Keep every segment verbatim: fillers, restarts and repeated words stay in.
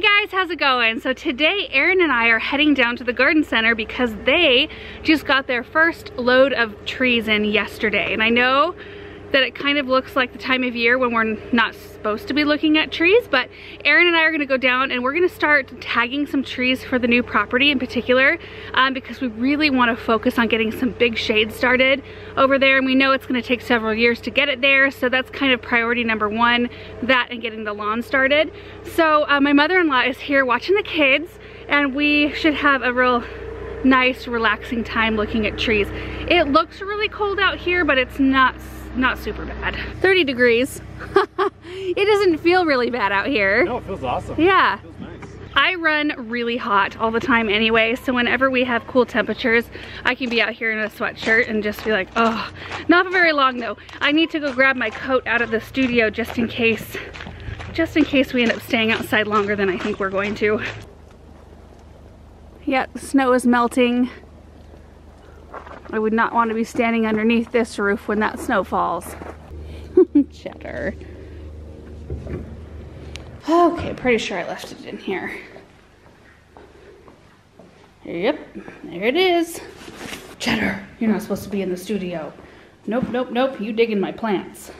Hey guys, how's it going? So today Erin and I are heading down to the garden center because they just got their first load of trees in yesterday. And I know that it kind of looks like the time of year when we're not supposed to be looking at trees, but Erin and I are gonna go down and we're gonna start tagging some trees for the new property in particular um, because we really wanna focus on getting some big shade started over there, and we know it's gonna take several years to get it there, so that's kind of priority number one, that and getting the lawn started. So uh, my mother-in-law is here watching the kids, and we should have a real nice relaxing time looking at trees. It looks really cold out here, but it's not not super bad. thirty degrees. It doesn't feel really bad out here. No, it feels awesome. Yeah. It feels nice. I run really hot all the time anyway, so whenever we have cool temperatures, I can be out here in a sweatshirt and just be like, oh. Not for very long though. I need to go grab my coat out of the studio just in case, just in case we end up staying outside longer than I think we're going to. Yeah, the snow is melting. I would not want to be standing underneath this roof when that snow falls. Cheddar. Okay, pretty sure I left it in here. Yep, there it is. Cheddar, you're not supposed to be in the studio. Nope, nope, nope, you dig in my plants.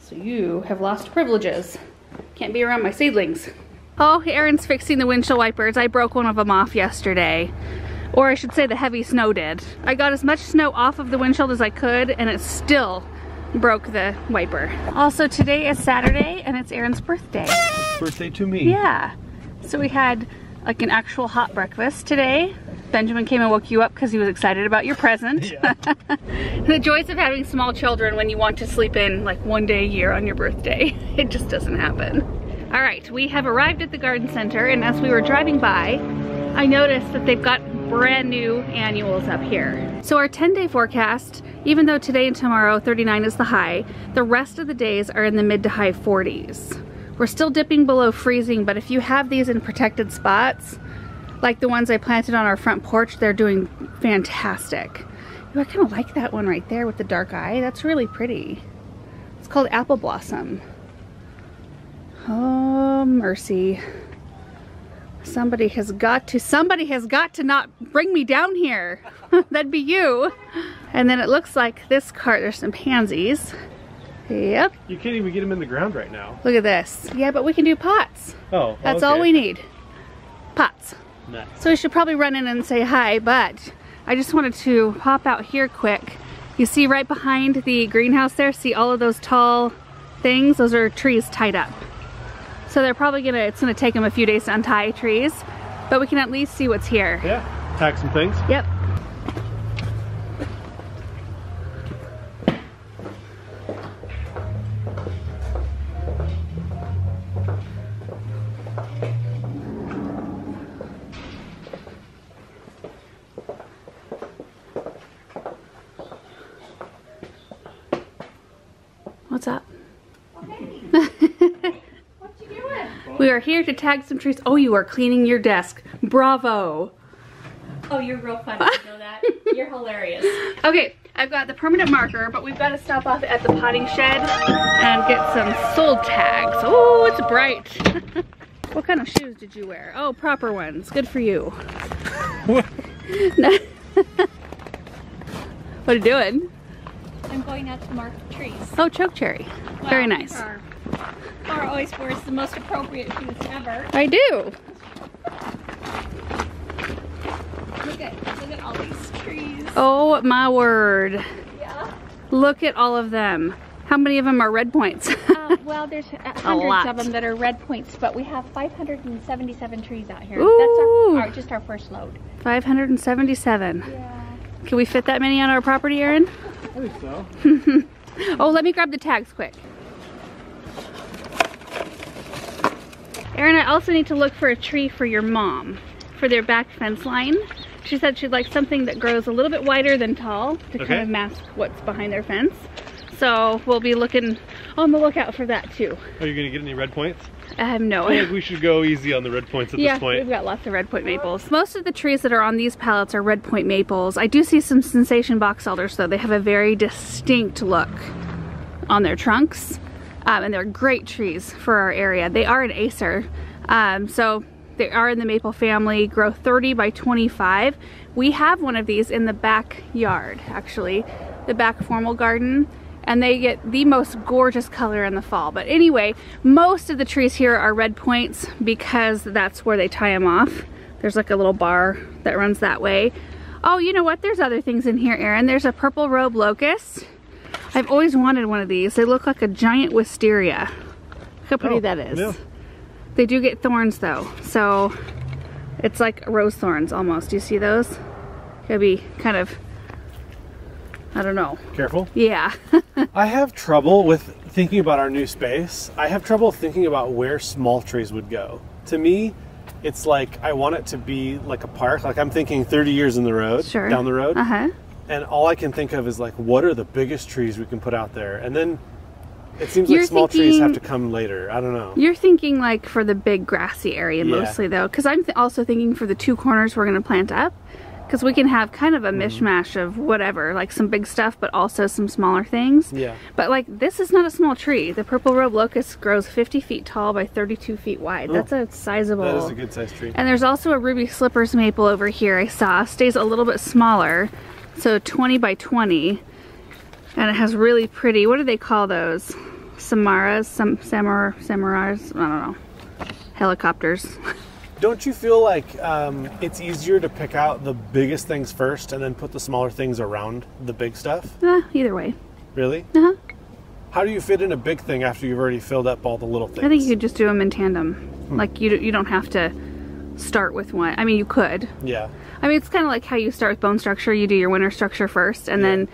So you have lost privileges. Can't be around my seedlings. Oh, Erin's fixing the windshield wipers. I broke one of them off yesterday. Or I should say the heavy snow did. I got as much snow off of the windshield as I could, and it still broke the wiper. Also, today is Saturday and it's Erin's birthday. Birthday to me. Yeah. So we had like an actual hot breakfast today. Benjamin came and woke you up because he was excited about your present. Yeah. The joys of having small children when you want to sleep in like one day a year on your birthday. It just doesn't happen. All right, we have arrived at the garden center, and as we were driving by, I noticed that they've got brand new annuals up here. So our ten day forecast, even though today and tomorrow thirty-nine is the high, the rest of the days are in the mid to high forties. We're still dipping below freezing, but if you have these in protected spots, like the ones I planted on our front porch, they're doing fantastic. Ooh, I kind of like that one right there with the dark eye. That's really pretty. It's called Apple Blossom. Oh, mercy. Somebody has got to, somebody has got to not bring me down here. That'd be you. And then it looks like this cart, there's some pansies. Yep. You can't even get them in the ground right now. Look at this. Yeah, but we can do pots. Oh, that's okay. All we need. Pots. Nice. So we should probably run in and say hi, but I just wanted to pop out here quick. You see right behind the greenhouse there, see all of those tall things? Those are trees tied up. So they're probably gonna, it's gonna take them a few days to untie trees, but we can at least see what's here. Yeah, tag some things. Yep. What's up? We are here to tag some trees. Oh, you are cleaning your desk. Bravo. Oh, you're real funny. You know that? You're hilarious. Okay, I've got the permanent marker, but we've got to stop off at the potting shed and get some sole tags. Oh, it's bright. What kind of shoes did you wear? Oh, proper ones. Good for you. What? What are you doing? I'm going out to mark the trees. Oh, chokecherry. Wow, very nice. Laura always wears the most appropriate shoes ever. I do. Look at, look at all these trees. Oh my word. Yeah. Look at all of them. How many of them are red points? uh, well, there's hundreds of them that are red points, but we have five hundred seventy-seven trees out here. Ooh. That's our, our, just our first load. five hundred seventy-seven. Yeah. Can we fit that many on our property, Erin? I think so. Oh, let me grab the tags quick. Erin, I also need to look for a tree for your mom, for their back fence line. She said she'd like something that grows a little bit wider than tall to okay. kind of mask what's behind their fence. So we'll be looking on the lookout for that too. Are you gonna get any red points? I have no idea. I think we should go easy on the red points at yeah, this point. Yeah, we've got lots of red point maples. Most of the trees that are on these pallets are red point maples. I do see some Sensation box elders though. They have a very distinct look on their trunks. Um, and they're great trees for our area. They are an acer, Um, so they are in the maple family, grow thirty by twenty-five. We have one of these in the backyard, actually, the back formal garden, and they get the most gorgeous color in the fall. But anyway, most of the trees here are red points because that's where they tie them off. There's like a little bar that runs that way. Oh, you know what? There's other things in here, Erin. There's a purple robe locust. I've always wanted one of these. They look like a giant wisteria. Look how pretty oh, that is. Yeah. They do get thorns though. So it's like rose thorns almost. Do you see those? Could be kind of, I don't know. Careful. Yeah. I have trouble with thinking about our new space. I have trouble thinking about where small trees would go. To me, it's like I want it to be like a park. Like I'm thinking thirty years in the road, sure. down the road. Uh-huh. And all I can think of is like, what are the biggest trees we can put out there? And then it seems you're like small thinking, trees have to come later. I don't know. You're thinking like for the big grassy area yeah. mostly though. Because I'm th also thinking for the two corners we're going to plant up. Because we can have kind of a mishmash mm-hmm. of whatever. Like some big stuff, but also some smaller things. Yeah. But like this is not a small tree. The purple robe locust grows fifty feet tall by thirty-two feet wide. Oh, that's a sizable. That is a good sized tree. And there's also a Ruby Slippers maple over here I saw. Stays a little bit smaller. So twenty by twenty. And it has really pretty, what do they call those? Samaras? Some Samar, Samaras? I don't know. Helicopters. Don't you feel like um, it's easier to pick out the biggest things first and then put the smaller things around the big stuff? Uh, either way. Really? Uh-huh. How do you fit in a big thing after you've already filled up all the little things? I think you could just do them in tandem. Hmm. Like you, you don't have to start with one. I mean, you could. Yeah. I mean, it's kind of like how you start with bone structure. You do your winter structure first and yeah. then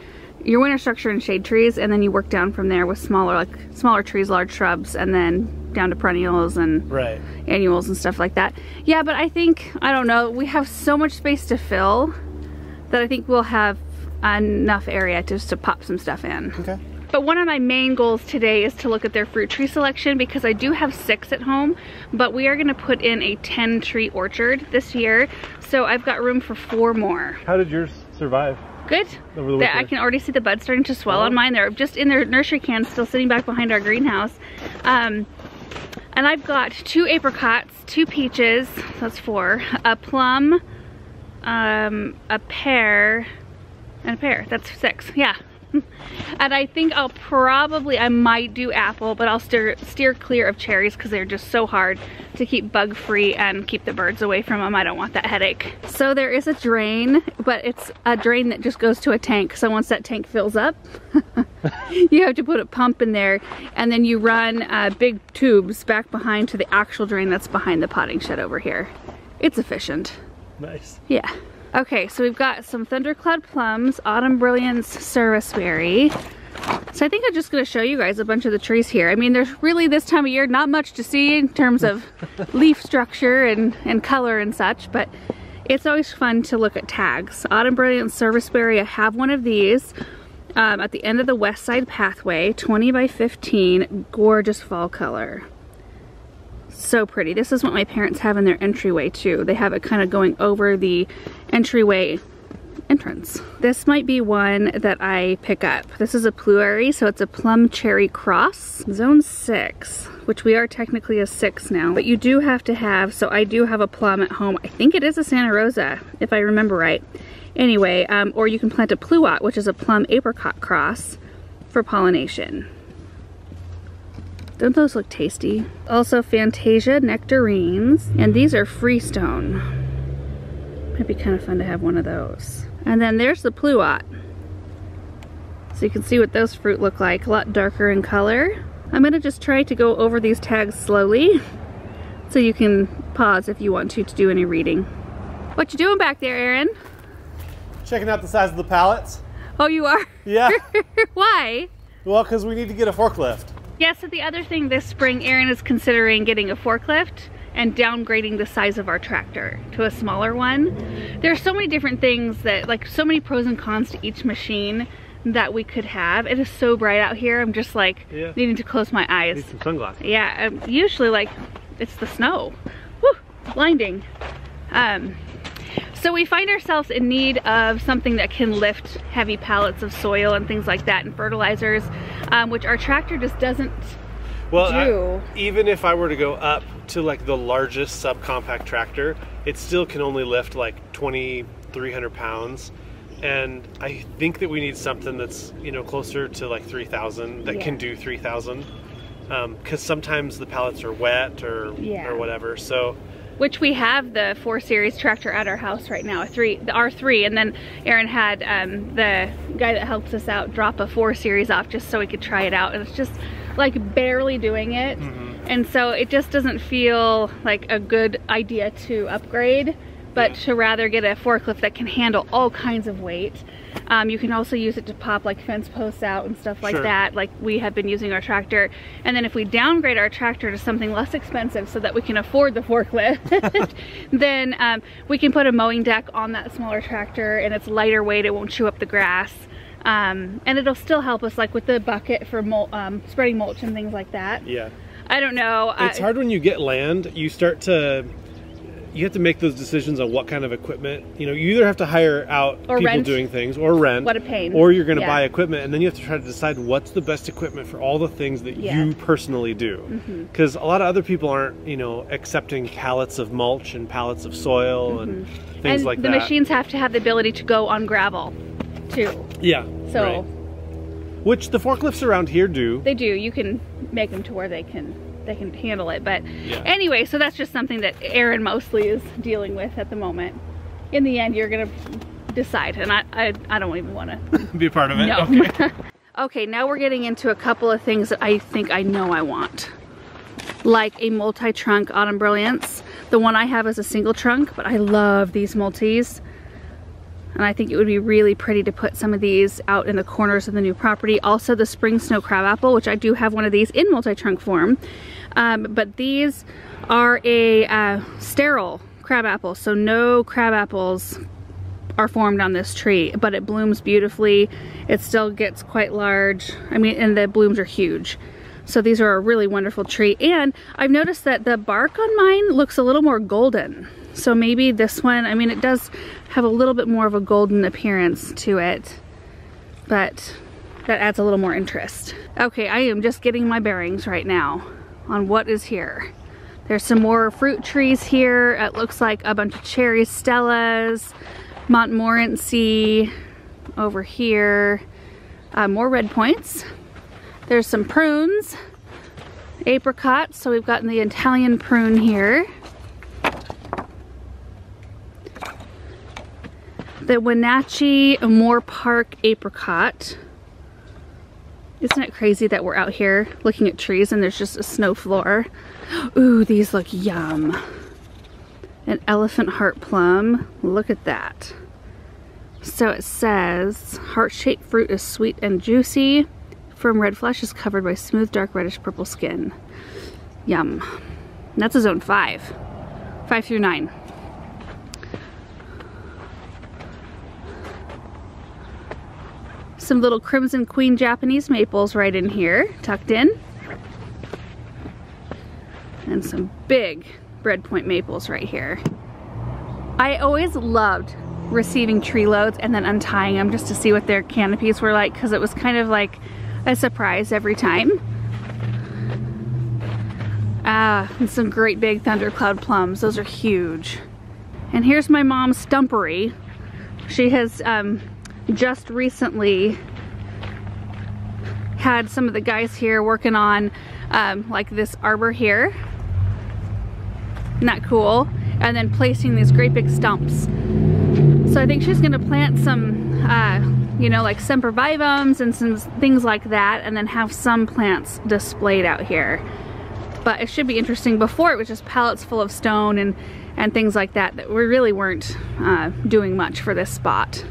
your winter structure and shade trees, and then you work down from there with smaller, like smaller trees, large shrubs, and then down to perennials and right. annuals and stuff like that. Yeah, but I think, I don't know, we have so much space to fill that I think we'll have enough area just to pop some stuff in. Okay. But one of my main goals today is to look at their fruit tree selection because I do have six at home, but we are gonna put in a ten tree orchard this year. So I've got room for four more. How did yours survive? Good. That I can already see the buds starting to swell oh. on mine. They're just in their nursery cans, still sitting back behind our greenhouse. Um, and I've got two apricots, two peaches, so that's four, a plum, um, a pear, and a pear. That's six, yeah. And I think I'll probably, I might do apple, but I'll steer, steer clear of cherries because they're just so hard to keep bug free and keep the birds away from them. I don't want that headache. So there is a drain, but it's a drain that just goes to a tank. So once that tank fills up, you have to put a pump in there and then you run uh, big tubes back behind to the actual drain that's behind the potting shed over here. It's efficient. Nice. Yeah. Okay, so we've got some Thundercloud plums, Autumn Brilliance Serviceberry. So I think I'm just gonna show you guys a bunch of the trees here. I mean, there's really this time of year, not much to see in terms of leaf structure and, and color and such, but it's always fun to look at tags. Autumn Brilliance Serviceberry, I have one of these um, at the end of the West Side Pathway, twenty by fifteen, gorgeous fall color. So pretty. This is what my parents have in their entryway too. They have it kind of going over the entryway entrance. This might be one that I pick up. This is a pluary, so it's a plum cherry cross. Zone six, which we are technically a six now, but you do have to have, so I do have a plum at home. I think it is a Santa Rosa, if I remember right. Anyway, um, or you can plant a pluot, which is a plum apricot cross for pollination. Don't those look tasty? Also Fantasia nectarines, and these are freestone. Might be kind of fun to have one of those. And then there's the pluot. So you can see what those fruit look like, a lot darker in color. I'm gonna just try to go over these tags slowly so you can pause if you want to to do any reading. What you doing back there, Erin? Checking out the size of the pallets. Oh, you are? Yeah. Why? Well, because we need to get a forklift. Yes, yeah, so the other thing this spring, Erin is considering getting a forklift and downgrading the size of our tractor to a smaller one. There are so many different things that, like so many pros and cons to each machine that we could have. It is so bright out here, I'm just like yeah. needing to close my eyes. Need some sunglasses. Yeah, um, usually like it's the snow. Woo, blinding. Um, so we find ourselves in need of something that can lift heavy pallets of soil and things like that and fertilizers, um, which our tractor just doesn't Well, I, even if I were to go up to like the largest subcompact tractor, it still can only lift like twenty-three hundred pounds. And I think that we need something that's, you know, closer to like three thousand that yeah. can do three thousand. Um, 'cause sometimes the pallets are wet or, yeah. or whatever. So, which we have the four series tractor at our house right now, a three, the R three. And then Aaron had um, the guy that helps us out drop a four series off just so we could try it out. And it's just like barely doing it. Mm-hmm. And so it just doesn't feel like a good idea to upgrade, but yeah. to rather get a forklift that can handle all kinds of weight. Um, you can also use it to pop like fence posts out and stuff like sure. that, like we have been using our tractor. And then if we downgrade our tractor to something less expensive so that we can afford the forklift, then um, we can put a mowing deck on that smaller tractor, and it's lighter weight, it won't chew up the grass. Um, and it'll still help us like with the bucket for mul um, spreading mulch and things like that. Yeah. I don't know. It's I hard when you get land, you start to... You have to make those decisions on what kind of equipment. You know, you either have to hire out or people rent. doing things or rent. What a pain. Or you're going to yeah. buy equipment, and then you have to try to decide what's the best equipment for all the things that yeah. you personally do. Because mm-hmm. a lot of other people aren't, you know, accepting pallets of mulch and pallets of soil mm-hmm. and things and like the that. The machines have to have the ability to go on gravel too. Yeah. So. Right. Which the forklifts around here do. They do. You can make them to where they can. They can handle it, but yeah. anyway, so that's just something that Aaron mostly is dealing with at the moment. In the end, you're gonna decide, and I I, I don't even want to be a part of it. No. Okay. Okay, now we're getting into a couple of things that I think I know I want, like a multi-trunk Autumn Brilliance. The one I have is a single trunk, but I love these multis, and I think it would be really pretty to put some of these out in the corners of the new property. Also the Spring Snow Crab Apple, which I do have one of these in multi-trunk form. Um, but these are a uh, sterile crab apple, so no crab apples are formed on this tree, but it blooms beautifully. It still gets quite large. I mean, and the blooms are huge. So these are a really wonderful tree. And I've noticed that the bark on mine looks a little more golden. So maybe this one, I mean, it does have a little bit more of a golden appearance to it, but that adds a little more interest. Okay, I am just getting my bearings right now on what is here. There's some more fruit trees here. It looks like a bunch of Cherry Stellas, Montmorency over here, uh, more Redpointes. There's some prunes, apricots. So we've gotten the Italian prune here. The Wenatchee Moorpark apricot. Isn't it crazy that we're out here looking at trees and there's just a snow floor? Ooh, these look yum. An elephant heart plum. Look at that. So it says, heart-shaped fruit is sweet and juicy. Firm red flesh is covered by smooth, dark, reddish purple skin. Yum. And that's a zone five. Five through nine. Some little Crimson Queen Japanese maples right in here, tucked in. And some big Redpointe maples right here. I always loved receiving tree loads and then untying them just to see what their canopies were like, because it was kind of like a surprise every time. Ah, and some great big Thundercloud plums. Those are huge. And here's my mom's stumpery. She has, um, just recently had some of the guys here working on um, like this arbor here. Isn't that cool? And then placing these great big stumps. So I think she's gonna plant some, uh, you know, like sempervivums and some things like that, and then have some plants displayed out here. But it should be interesting. Before, it was just pallets full of stone and, and things like that that we really weren't uh, doing much for this spot.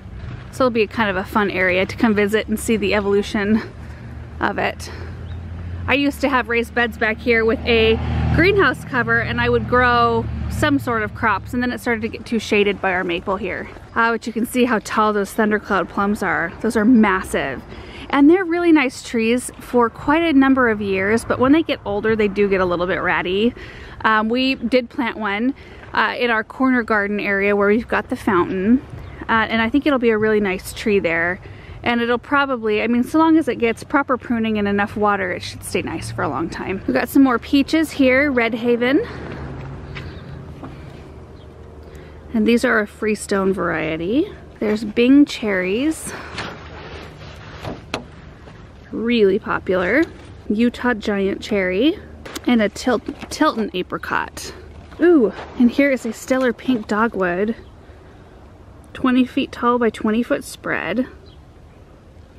So it'll be kind of a fun area to come visit and see the evolution of it. I used to have raised beds back here with a greenhouse cover, and I would grow some sort of crops, and then it started to get too shaded by our maple here. Uh, but you can see how tall those Thundercloud plums are. Those are massive. And they're really nice trees for quite a number of years, but when they get older, they do get a little bit ratty. Um, we did plant one uh, in our corner garden area where we've got the fountain. Uh, and I think it'll be a really nice tree there. and it'll probably, I mean, so long as it gets proper pruning and enough water, it should stay nice for a long time. We've got some more peaches here, Red Haven. And these are a freestone variety. There's Bing cherries, really popular. Utah Giant cherry, and a Til Tilton apricot. Ooh, and here is a Stellar Pink dogwood, twenty feet tall by twenty foot spread.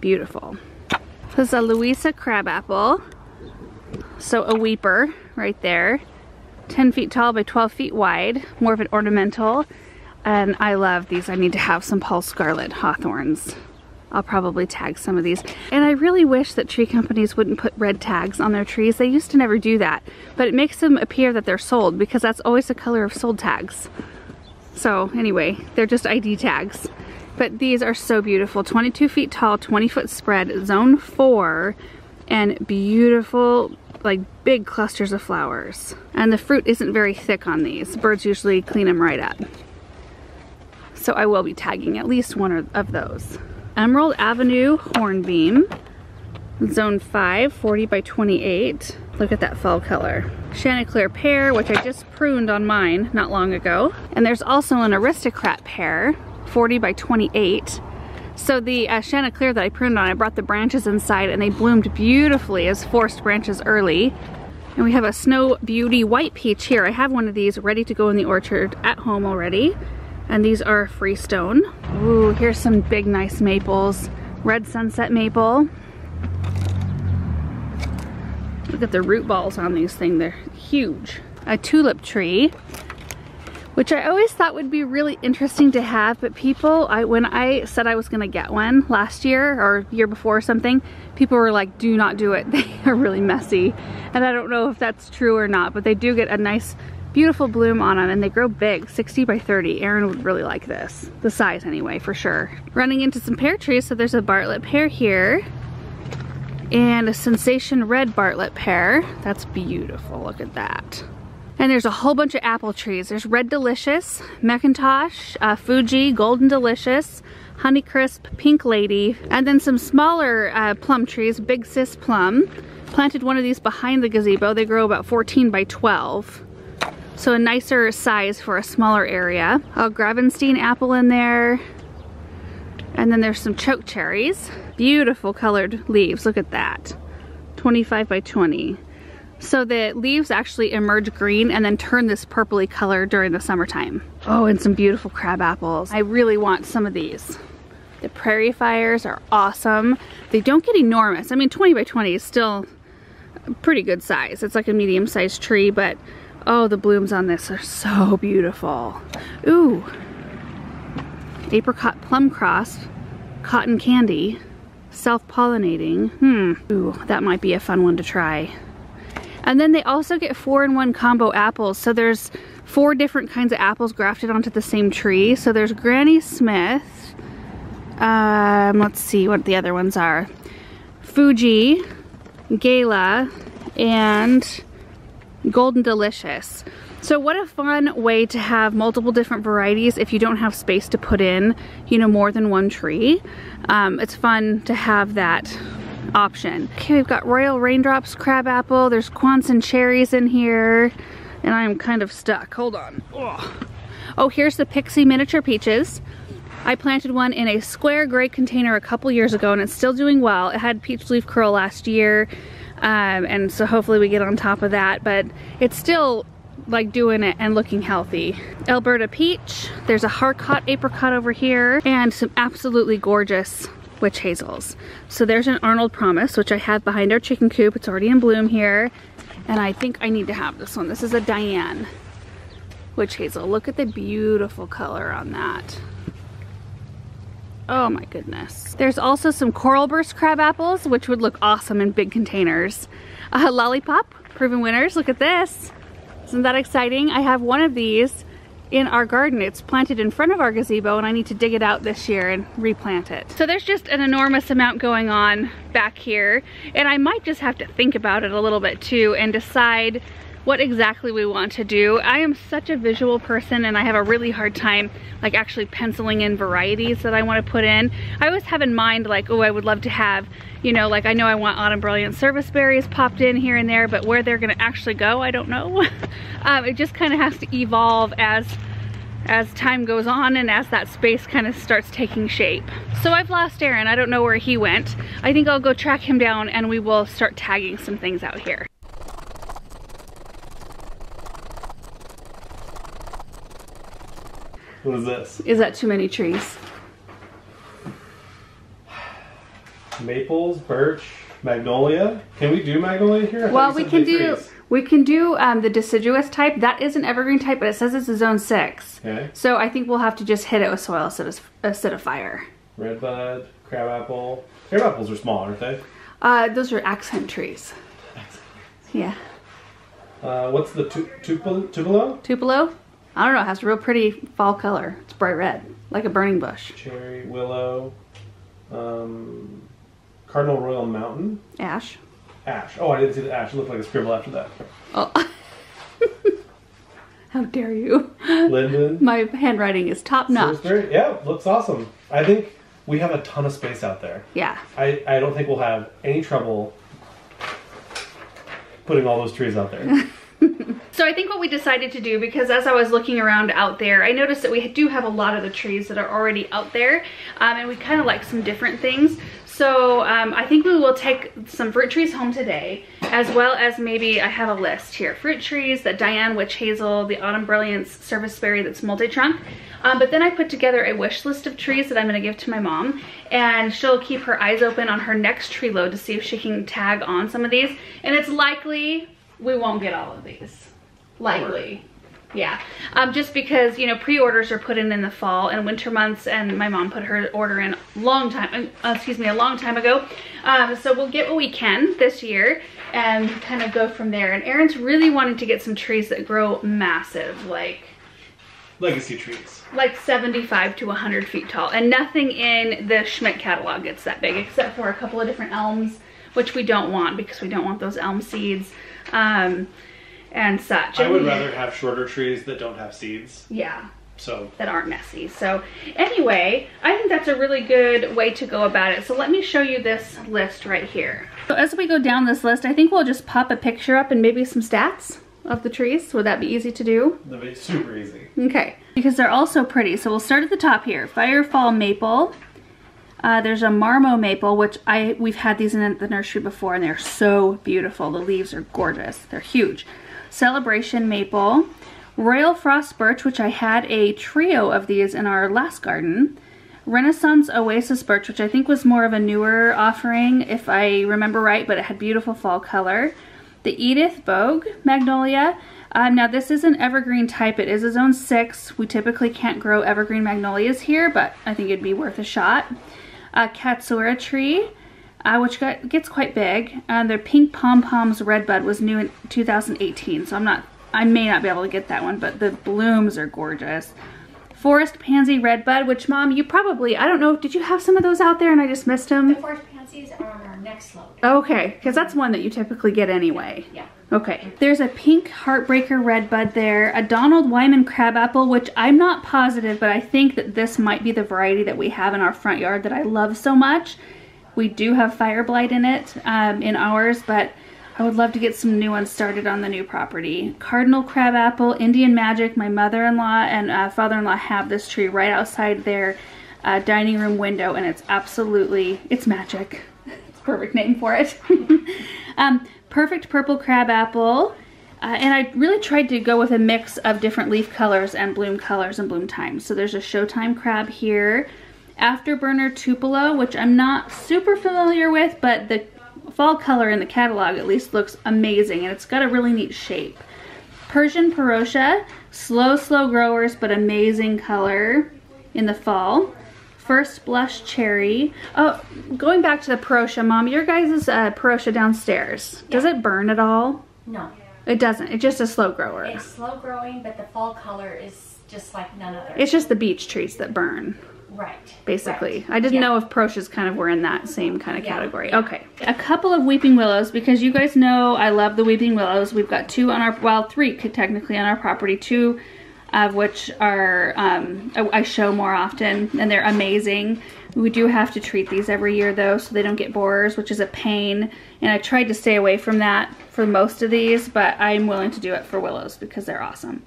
Beautiful. This is a Louisa crab apple, so a weeper right there. ten feet tall by twelve feet wide, more of an ornamental. And I love these. I need to have some Paul Scarlet hawthorns. I'll probably tag some of these. And I really wish that tree companies wouldn't put red tags on their trees. They used to never do that, but it makes them appear that they're sold, because that's always the color of sold tags. So anyway, they're just I D tags. But these are so beautiful. twenty-two feet tall, twenty foot spread, zone four, and beautiful, like big clusters of flowers. And the fruit isn't very thick on these. Birds usually clean them right up. So I will be tagging at least one of those. Emerald Avenue Hornbeam, zone five, forty by twenty-eight. Look at that fall color. Chanticleer pear, which I just pruned on mine not long ago. And there's also an aristocrat pear, forty by twenty-eight. So the uh, Chanticleer that I pruned on, I brought the branches inside and they bloomed beautifully as forced branches early. And we have a Snow Beauty white peach here. I have one of these ready to go in the orchard at home already. And these are freestone. Ooh, here's some big nice maples. Red sunset maple. Look at the root balls on these things, they're huge. A tulip tree, which I always thought would be really interesting to have, but people, I when I said I was gonna get one last year or year before or something, people were like, do not do it, they are really messy. And I don't know if that's true or not, but they do get a nice beautiful bloom on them, and they grow big, sixty by thirty. Erin would really like this. The size anyway, for sure. Running into some pear trees, so there's a Bartlett pear here, and a Sensation Red Bartlett pear. That's beautiful, look at that. And there's a whole bunch of apple trees. There's Red Delicious, McIntosh, uh, Fuji, Golden Delicious, Honeycrisp, Pink Lady, and then some smaller uh, plum trees, Big Sis Plum. Planted one of these behind the gazebo. They grow about fourteen by twelve. So a nicer size for a smaller area. A Gravenstein apple in there. And then there's some choke cherries. Beautiful colored leaves, look at that. twenty-five by twenty. So the leaves actually emerge green and then turn this purpley color during the summertime. Oh, and some beautiful crab apples. I really want some of these. The prairie fires are awesome. They don't get enormous. I mean, twenty by twenty is still a pretty good size. It's like a medium-sized tree, but oh, the blooms on this are so beautiful. Ooh, apricot plum cross, cotton candy, self-pollinating. Hmm, ooh, that might be a fun one to try. And then they also get four-in-one combo apples. So there's four different kinds of apples grafted onto the same tree. So there's Granny Smith. Um, let's see what the other ones are. Fuji, Gala, and Golden Delicious. So what a fun way to have multiple different varieties if you don't have space to put in, you know, more than one tree. Um, it's fun to have that option. Okay, we've got Royal Raindrops crab apple. There's Quonset cherries in here, and I'm kind of stuck. Hold on. Ugh. Oh, here's the Pixie miniature peaches. I planted one in a square gray container a couple years ago, and it's still doing well. It had peach leaf curl last year. Um, and so hopefully we get on top of that, but it's still like doing it and looking healthy. Alberta peach, there's a Hartcot apricot over here, and some absolutely gorgeous witch hazels. So there's an Arnold Promise, which I have behind our chicken coop. It's already in bloom here, and I think I need to have this one. This is a Diane witch hazel. Look at the beautiful color on that. Oh my goodness. There's also some Coral Burst crab apples, which would look awesome in big containers. Uh, Lollipop, proven winners, look at this. Isn't that exciting? I have one of these in our garden. It's planted in front of our gazebo, and I need to dig it out this year and replant it. So there's just an enormous amount going on back here, and I might just have to think about it a little bit too and decide what exactly we want to do. I am such a visual person and I have a really hard time like actually penciling in varieties that I want to put in. I always have in mind like, oh, I would love to have, you know, like I know I want Autumn Brilliance Serviceberries popped in here and there, but where they're gonna actually go, I don't know. um, it just kind of has to evolve as as time goes on and as that space kind of starts taking shape. So I've lost Aaron, I don't know where he went. I think I'll go track him down and we will start tagging some things out here. What is this? Is that too many trees? Maples, birch, magnolia. Can we do magnolia here? Well, we can do trees. We can do um, the deciduous type. That is an evergreen type, but it says it's a zone six. Okay. So I think we'll have to just hit it with soil acidifier. Redbud, crab apple. Crab apples are small, aren't they? Uh, those are accent trees. Yeah. Uh, what's the tu tupelo? Tupelo? Tupelo? I don't know. It has a real pretty fall color. It's bright red, like a burning bush. Cherry, willow, um, cardinal royal mountain. Ash. Ash. Oh, I didn't see the ash. It looked like a scribble after that. Oh. How dare you. Linden. My handwriting is top notch. Serviceberry. Yeah, looks awesome. I think we have a ton of space out there. Yeah. I, I don't think we'll have any trouble putting all those trees out there. So I think what we decided to do, because as I was looking around out there, I noticed that we do have a lot of the trees that are already out there, um, and we kind of like some different things. So um, I think we will take some fruit trees home today, as well as maybe I have a list here. Fruit trees that Diane, Witch Hazel, the Autumn Brilliance Serviceberry that's multi-trunk. Um, but then I put together a wish list of trees that I'm gonna give to my mom, and she'll keep her eyes open on her next tree load to see if she can tag on some of these. And it's likely we won't get all of these. Likely. Yeah, um, just because, you know, pre-orders are put in in the fall and winter months, and my mom put her order in a long time, uh, excuse me, a long time ago. Um, so we'll get what we can this year and kind of go from there. And Aaron's really wanting to get some trees that grow massive, like legacy trees, like seventy-five to a hundred feet tall, and nothing in the Schmidt catalog gets that big except for a couple of different elms, which we don't want because we don't want those elm seeds. Um, and such. I would and, rather have shorter trees that don't have seeds. Yeah. So. That aren't messy. So anyway, I think that's a really good way to go about it. So let me show you this list right here. So as we go down this list, I think we'll just pop a picture up and maybe some stats of the trees. Would that be easy to do? That'd be super easy. Okay. Because they're all so pretty. So we'll start at the top here. Firefall maple. Uh, there's a marmo maple, which I we've had these in the nursery before, and they're so beautiful. The leaves are gorgeous. They're huge. Celebration maple, royal frost birch, which I had a trio of these in our last garden, Renaissance oasis birch, which I think was more of a newer offering if I remember right, but it had beautiful fall color, the Edith Bogue magnolia. Um, now this is an evergreen type, it is a zone six. We typically can't grow evergreen magnolias here, but I think it'd be worth a shot. Uh, Katsura tree, Uh, which got, gets quite big. Uh, their pink pom-poms redbud was new in two thousand eighteen, so I'm not, I may not be able to get that one, but the blooms are gorgeous. Forest pansy redbud, which Mom, you probably, I don't know, did you have some of those out there and I just missed them? The forest pansies are on our next load. Okay, because that's one that you typically get anyway. Yeah. Okay, there's a pink heartbreaker redbud there, a Donald Wyman crabapple, which I'm not positive, but I think that this might be the variety that we have in our front yard that I love so much. We do have fire blight in it, um, in ours, but I would love to get some new ones started on the new property. Cardinal crabapple, Indian magic. My mother-in-law and uh, father-in-law have this tree right outside their uh, dining room window, and it's absolutely, it's magic. It's a perfect name for it. um, perfect purple crabapple. Uh, and I really tried to go with a mix of different leaf colors and bloom colors and bloom times. So there's a Showtime crab here. Afterburner tupelo, which I'm not super familiar with, but the fall color in the catalog at least looks amazing, and it's got a really neat shape. Persian perotia, slow slow growers but amazing color in the fall. First blush cherry. Oh, going back to the perotia, Mom, your guys's uh, perotia downstairs, does yeah. it burn at all? No, it doesn't. It's just a slow grower. It's slow growing, but the fall color is just like none other. It's just the beech trees that burn. Right. Basically. Right. I didn't yeah. know if Proches kind of were in that same kind of yeah. category. Yeah. Okay. Yeah. A couple of weeping willows, because you guys know I love the weeping willows. We've got two on our, well, three technically on our property, two of which are, um, I show more often, and they're amazing. We do have to treat these every year though, so they don't get borers, which is a pain. And I tried to stay away from that for most of these, but I'm willing to do it for willows because they're awesome.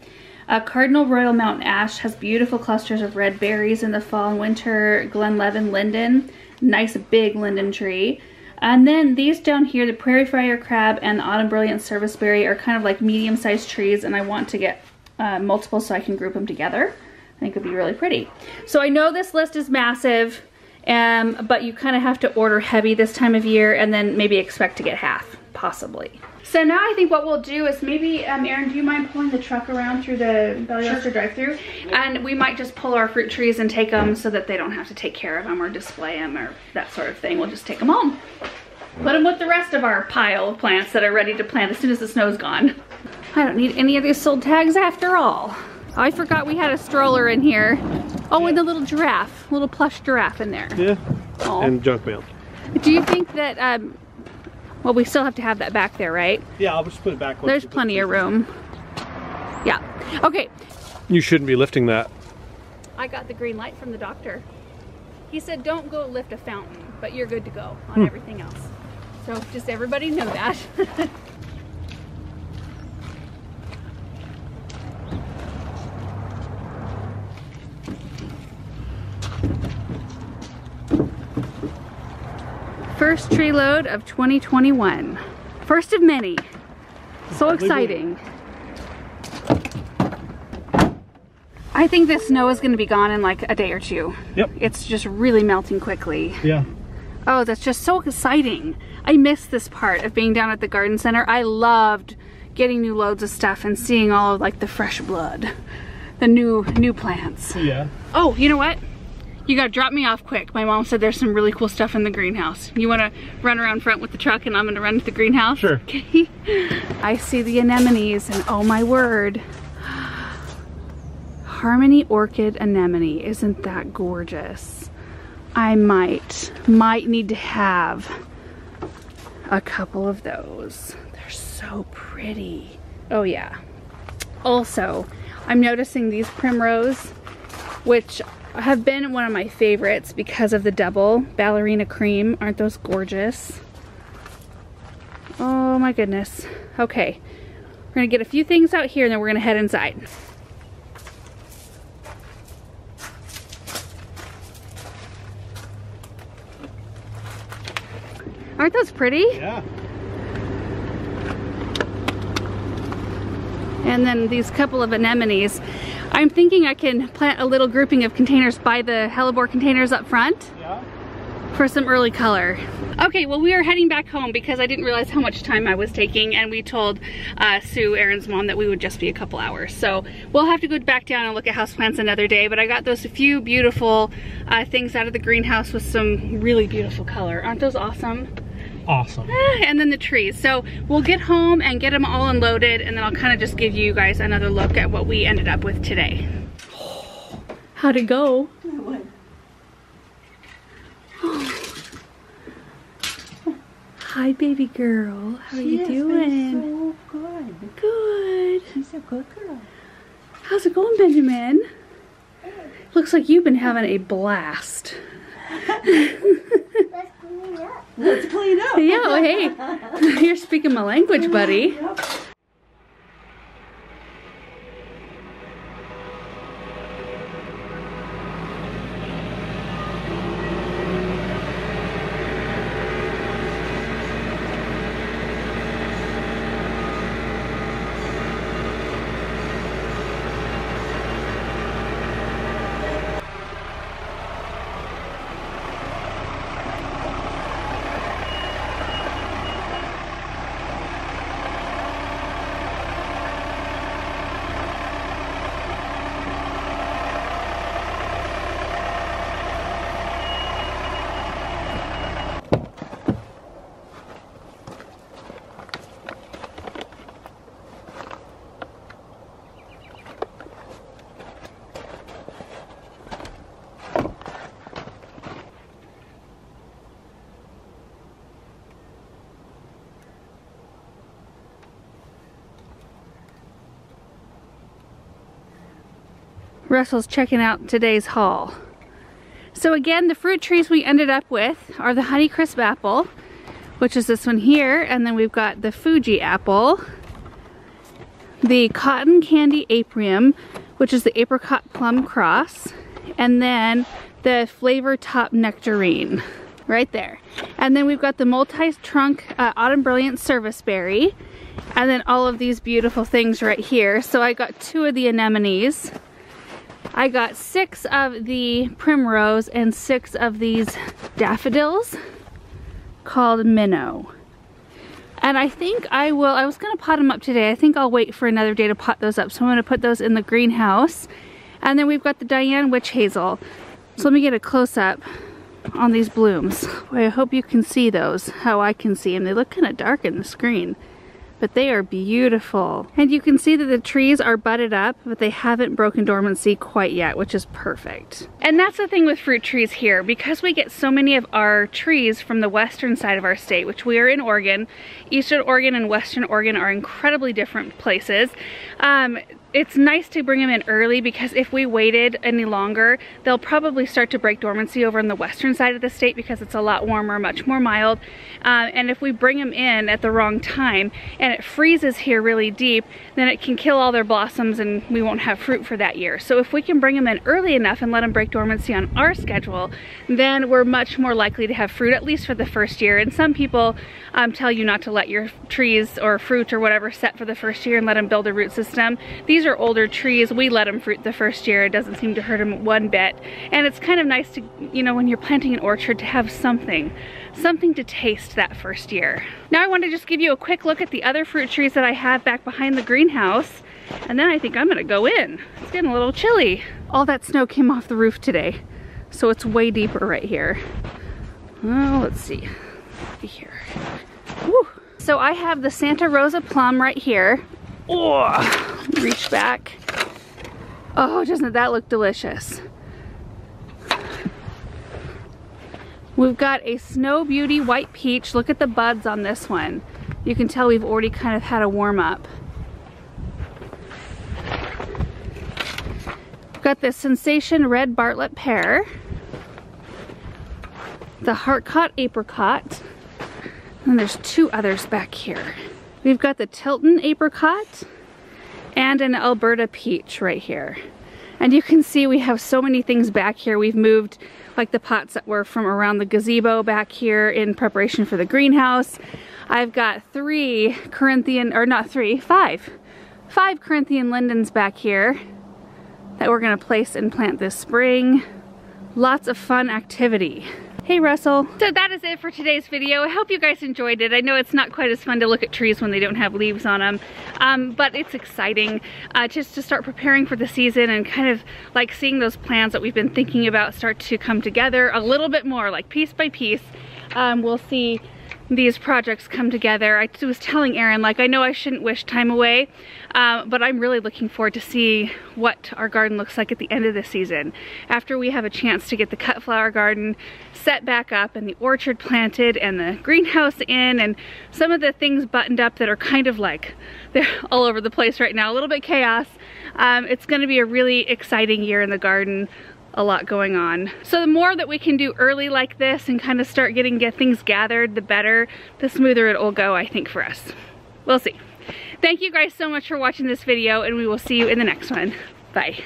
Uh, Cardinal Royal Mountain Ash has beautiful clusters of red berries in the fall and winter. Glenleven Linden, nice big linden tree. And then these down here, the Prairie Fire Crab and the Autumn Brilliance Serviceberry are kind of like medium-sized trees, and I want to get uh, multiple so I can group them together. I think it'd be really pretty. So I know this list is massive, um, but you kind of have to order heavy this time of year and then maybe expect to get half, possibly. So now I think what we'll do is maybe, um, Erin, do you mind pulling the truck around through the Belly Oyster drive-thru? And we might just pull our fruit trees and take them so that they don't have to take care of them or display them or that sort of thing. We'll just take them home. Put them with the rest of our pile of plants that are ready to plant as soon as the snow's gone. I don't need any of these sold tags after all. I forgot we had a stroller in here. Oh, yeah. And the little giraffe, little plush giraffe in there. Yeah, oh. And junk mail. Do you think that... Um, Well, we still have to have that back there, right? Yeah, I'll just put it back. There's plenty of room. Yeah. Okay. You shouldn't be lifting that. I got the green light from the doctor. He said, don't go lift a fountain, but you're good to go on hmm. everything else. So just everybody know that. First tree load of twenty twenty-one. First of many. So exciting. I think this snow is going to be gone in like a day or two. Yep. It's just really melting quickly. Yeah. Oh, that's just so exciting. I miss this part of being down at the garden center. I loved getting new loads of stuff and seeing all of like the fresh blood, the new new plants. Yeah. Oh, you know what? You gotta drop me off quick. My mom said there's some really cool stuff in the greenhouse. You wanna run around front with the truck and I'm gonna run to the greenhouse? Sure. Okay. I see the anemones and oh my word. Harmony Orchid Anemone, isn't that gorgeous? I might, might need to have a couple of those. They're so pretty. Oh yeah. Also, I'm noticing these primrose, which have been one of my favorites because of the double ballerina cream. Aren't those gorgeous? Oh my goodness. Okay, we're gonna get a few things out here and then we're gonna head inside. Aren't those pretty? Yeah. And then these couple of anemones. I'm thinking I can plant a little grouping of containers by the hellebore containers up front yeah. for some early color. Okay, well we are heading back home because I didn't realize how much time I was taking, and we told uh, Sue, Erin's mom, that we would just be a couple hours. So we'll have to go back down and look at houseplants another day, but I got those few beautiful uh, things out of the greenhouse with some really beautiful color. Aren't those awesome? Awesome. And then the trees. So we'll get home and get them all unloaded, and then I'll kind of just give you guys another look at what we ended up with today. How'd it go? Hi, baby girl. How are she you doing? So good. Good. She's a good girl. How's it going, Benjamin? Hey. Looks like you've been having a blast. Let's clean up. Yeah, well, hey, you're speaking my language, buddy. Yep. Russell's checking out today's haul. So again, the fruit trees we ended up with are the Honeycrisp apple, which is this one here, and then we've got the Fuji apple, the Cotton Candy Aprium, which is the apricot plum cross, and then the flavor top nectarine right there. And then we've got the multi-trunk uh, Autumn Brilliance Serviceberry, and then all of these beautiful things right here. So I got two of the anemones, I got six of the primrose, and six of these daffodils called Minnow. And I think I will, I was gonna pot them up today. I think I'll wait for another day to pot those up. So I'm gonna put those in the greenhouse. And then we've got the Diane Witch Hazel. So let me get a close up on these blooms. I hope you can see those, how I can see them. They look kinda dark in the screen, but they are beautiful. And you can see that the trees are budded up, but they haven't broken dormancy quite yet, which is perfect. And that's the thing with fruit trees here, because we get so many of our trees from the western side of our state, which we are in Oregon. Eastern Oregon and Western Oregon are incredibly different places. Um, It's nice to bring them in early, because if we waited any longer, they'll probably start to break dormancy over on the western side of the state, because it's a lot warmer, much more mild. Um, and if we bring them in at the wrong time and it freezes here really deep, then it can kill all their blossoms and we won't have fruit for that year. So if we can bring them in early enough and let them break dormancy on our schedule, then we're much more likely to have fruit, at least for the first year. And some people um, tell you not to let your trees or fruit or whatever set for the first year and let them build a root system. These are older trees. We let them fruit the first year. It doesn't seem to hurt them one bit. And it's kind of nice to, you know, when you're planting an orchard, to have something, something to taste that first year. Now I want to just give you a quick look at the other fruit trees that I have back behind the greenhouse. And then I think I'm gonna go in. It's getting a little chilly. All that snow came off the roof today, so it's way deeper right here. Oh, let's see. Here. Woo. So I have the Santa Rosa plum right here. Oh, reach back. Oh, doesn't that look delicious? We've got a Snow Beauty white peach. Look at the buds on this one. You can tell we've already kind of had a warm up. We've got the Sensation Red Bartlett pear, the Hartcot apricot, and there's two others back here. We've got the Tilton apricot and an Alberta peach right here. And you can see we have so many things back here. We've moved like the pots that were from around the gazebo back here in preparation for the greenhouse. I've got three Corinthian, or not three, five. Five Corinthian lindens back here that we're gonna place and plant this spring. Lots of fun activity. Hey Russell. So that is it for today's video. I hope you guys enjoyed it. I know it's not quite as fun to look at trees when they don't have leaves on them, um, but it's exciting uh, just to start preparing for the season and kind of like seeing those plans that we've been thinking about start to come together a little bit more, like piece by piece. Um, we'll see these projects come together. I was telling Erin, like, I know I shouldn't wish time away, uh, but I'm really looking forward to see what our garden looks like at the end of the season. After we have a chance to get the cut flower garden set back up and the orchard planted and the greenhouse in and some of the things buttoned up that are kind of like, they're all over the place right now, a little bit chaos. Um, it's gonna be a really exciting year in the garden. A lot going on. So the more that we can do early like this and kind of start getting get things gathered, the better, the smoother it'll go, I think, for us. We'll see. Thank you guys so much for watching this video, and we will see you in the next one. Bye.